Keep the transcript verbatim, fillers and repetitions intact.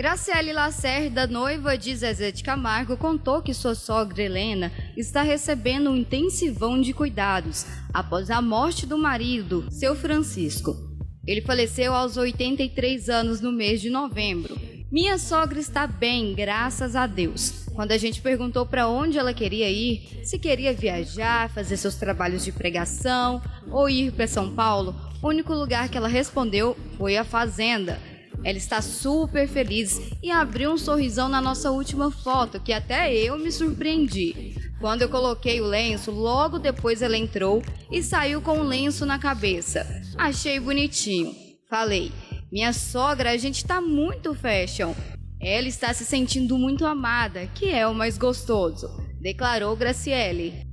Graciele Lacerda, noiva de Zezé Di Camargo, contou que sua sogra Helena está recebendo um intensivão de cuidados após a morte do marido, Seu Francisco. Ele faleceu aos oitenta e três anos no mês de novembro. Minha sogra está bem, graças a Deus. Quando a gente perguntou para onde ela queria ir, se queria viajar, fazer seus trabalhos de pregação ou ir para São Paulo, o único lugar que ela respondeu foi a fazenda. Ela está super feliz e abriu um sorrisão na nossa última foto, que até eu me surpreendi. Quando eu coloquei o lenço, logo depois ela entrou e saiu com o lenço na cabeça. Achei bonitinho. Falei, minha sogra, a gente tá muito fashion. Ela está se sentindo muito amada, que é o mais gostoso, declarou Graciele.